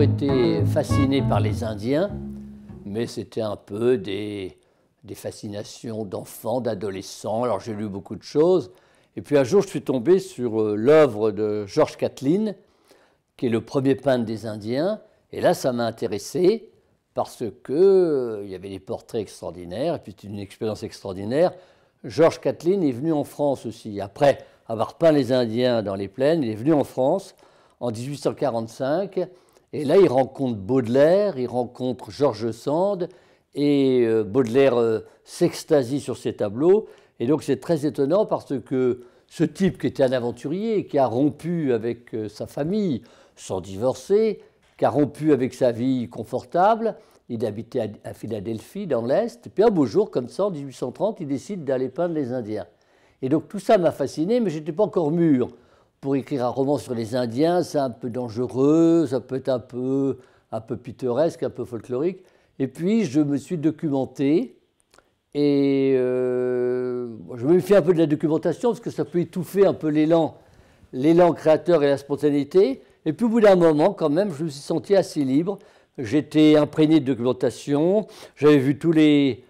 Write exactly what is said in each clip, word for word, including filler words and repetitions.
toujours été fasciné par les Indiens, mais c'était un peu des, des fascinations d'enfants, d'adolescents. Alors j'ai lu beaucoup de choses. Et puis un jour, je suis tombé sur l'œuvre de George Catlin, qui est le premier peintre des Indiens. Et là, ça m'a intéressé parce qu'il y avait des portraits extraordinaires, et puis c'était une expérience extraordinaire. George Catlin est venu en France aussi. Après avoir peint les Indiens dans les plaines, il est venu en France en dix-huit cent quarante-cinq. Et là, il rencontre Baudelaire, il rencontre George Sand. Et Baudelaire s'extasie sur ses tableaux. Et donc, c'est très étonnant parce que ce type qui était un aventurier, qui a rompu avec sa famille sans divorcer, qui a rompu avec sa vie confortable, il habitait à Philadelphie, dans l'Est. Puis un beau jour, comme ça, en dix-huit cent trente, il décide d'aller peindre les Indiens. Et donc, tout ça m'a fasciné, mais je n'étais pas encore mûr. Pour écrire un roman sur les Indiens, c'est un peu dangereux, ça peut être un peu, un peu pittoresque, un peu folklorique. Et puis, je me suis documenté, et euh, je me méfie un peu de la documentation, parce que ça peut étouffer un peu l'élan, l'élan créateur et la spontanéité. Et puis, au bout d'un moment, quand même, je me suis senti assez libre. J'étais imprégné de documentation, j'avais vu tous les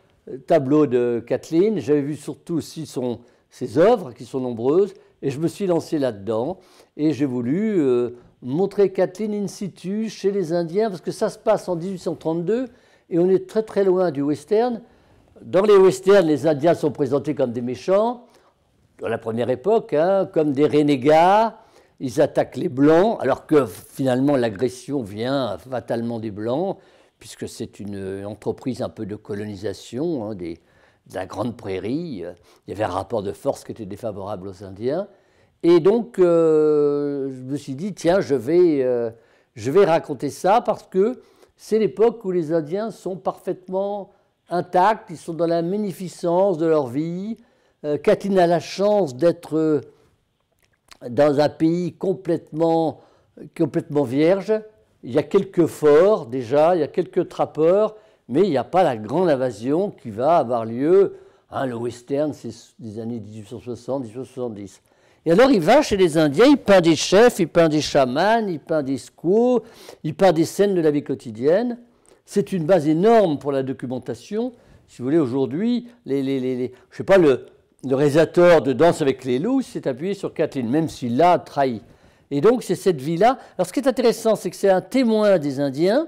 tableaux de Catlin, j'avais vu surtout aussi son, ses œuvres, qui sont nombreuses, et je me suis lancé là-dedans, et j'ai voulu euh, montrer Catlin in situ, chez les Indiens, parce que ça se passe en dix-huit cent trente-deux, et on est très très loin du western. Dans les westerns, les Indiens sont présentés comme des méchants, dans la première époque, hein, comme des renégats, ils attaquent les Blancs, alors que finalement l'agression vient fatalement des Blancs, puisque c'est une entreprise un peu de colonisation, hein, des, de la Grande Prairie. Il y avait un rapport de force qui était défavorable aux Indiens. Et donc, euh, je me suis dit, tiens, je vais, euh, je vais raconter ça, parce que c'est l'époque où les Indiens sont parfaitement intacts, ils sont dans la magnificence de leur vie. Euh, Catlin a la chance d'être dans un pays complètement, complètement vierge. Il y a quelques forts déjà, il y a quelques trappeurs, mais il n'y a pas la grande invasion qui va avoir lieu. Hein, le western, c'est des années dix-huit cent soixante, dix-huit cent soixante-dix. Et alors il va chez les Indiens, il peint des chefs, il peint des chamans, il peint des squaws, il peint des scènes de la vie quotidienne. C'est une base énorme pour la documentation. Si vous voulez, aujourd'hui, les, les, les, les, je sais pas, le, le réalisateur de Danse avec les loups s'est appuyé sur Catlin, même s'il l'a trahi. Et donc c'est cette vie-là. Alors ce qui est intéressant, c'est que c'est un témoin des Indiens.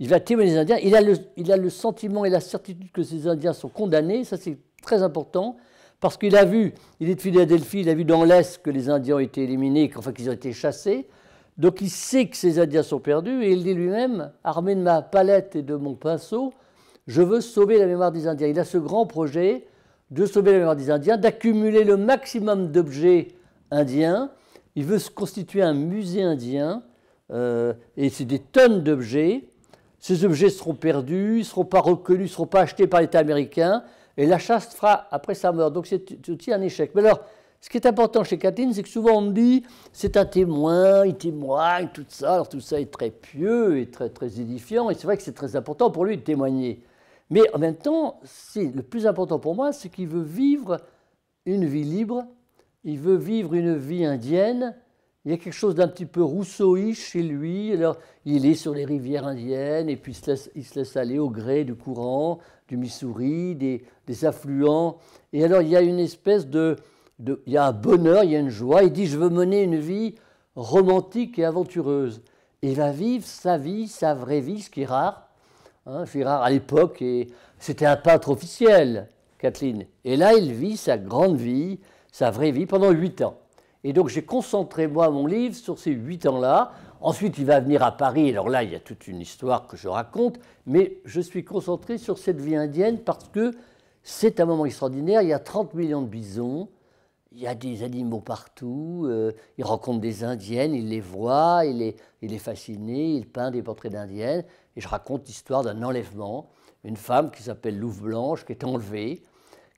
Il va témoigner des Indiens. Il a, le, il a le sentiment et la certitude que ces Indiens sont condamnés. Ça, c'est très important. Parce qu'il a vu, il est de Philadelphie, il a vu dans l'Est que les Indiens ont été éliminés, qu'enfin qu'ils ont été chassés. Donc il sait que ces Indiens sont perdus et il dit lui-même, armé de ma palette et de mon pinceau, je veux sauver la mémoire des Indiens. Il a ce grand projet de sauver la mémoire des Indiens, d'accumuler le maximum d'objets indiens. Il veut se constituer un musée indien euh, et c'est des tonnes d'objets. Ces objets seront perdus, ne seront pas reconnus, ne seront pas achetés par l'État américain. Et la chasse fera après sa mort. Donc c'est aussi un échec. Mais alors, ce qui est important chez Catlin, c'est que souvent on me dit c'est un témoin, il témoigne, tout ça. Alors tout ça est très pieux et très, très édifiant. Et c'est vrai que c'est très important pour lui de témoigner. Mais en même temps, le plus important pour moi, c'est qu'il veut vivre une vie libre. Il veut vivre une vie indienne. Il y a quelque chose d'un petit peu rousseauiche chez lui. Alors, il est sur les rivières indiennes et puis il se laisse, il se laisse aller au gré du courant, du Missouri, des, des affluents. Et alors, il y a une espèce de, de... Il y a un bonheur, il y a une joie. Il dit, je veux mener une vie romantique et aventureuse. Et il va vivre sa vie, sa vraie vie, ce qui est rare. Hein, c'est rare à l'époque. Et c'était un peintre officiel, Catlin. Et là, il vit sa grande vie, sa vraie vie, pendant huit ans. Et donc, j'ai concentré, moi, mon livre sur ces huit ans-là. Ensuite, il va venir à Paris. Alors là, il y a toute une histoire que je raconte. Mais je suis concentré sur cette vie indienne parce que c'est un moment extraordinaire. Il y a trente millions de bisons. Il y a des animaux partout. Euh, il rencontre des Indiennes. Il les voit. Il est, il est fasciné. Il peint des portraits d'Indiennes. Et je raconte l'histoire d'un enlèvement. Une femme qui s'appelle Louve Blanche, qui est enlevée,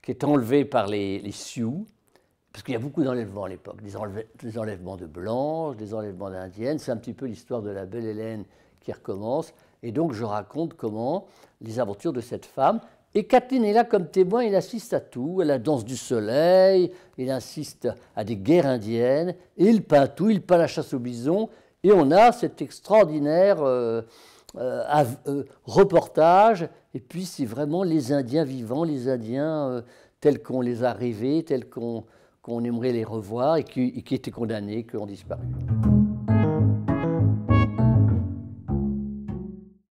qui est enlevée par les, les Sioux. Parce qu'il y a beaucoup d'enlèvements à l'époque, des, des enlèvements de Blanche, des enlèvements d'Indiennes. C'est un petit peu l'histoire de la belle Hélène qui recommence. Et donc, je raconte comment les aventures de cette femme. Et Catlin est là comme témoin, il assiste à tout, à la danse du soleil, il assiste à des guerres indiennes, et il peint tout, il peint la chasse aux bisons, Et on a cet extraordinaire euh, euh, euh, reportage, et puis c'est vraiment les Indiens vivants, les Indiens euh, tels qu'on les a rêvés, tels qu'on qu'on aimerait les revoir, et qui, et qui étaient condamnés, qui ont disparu.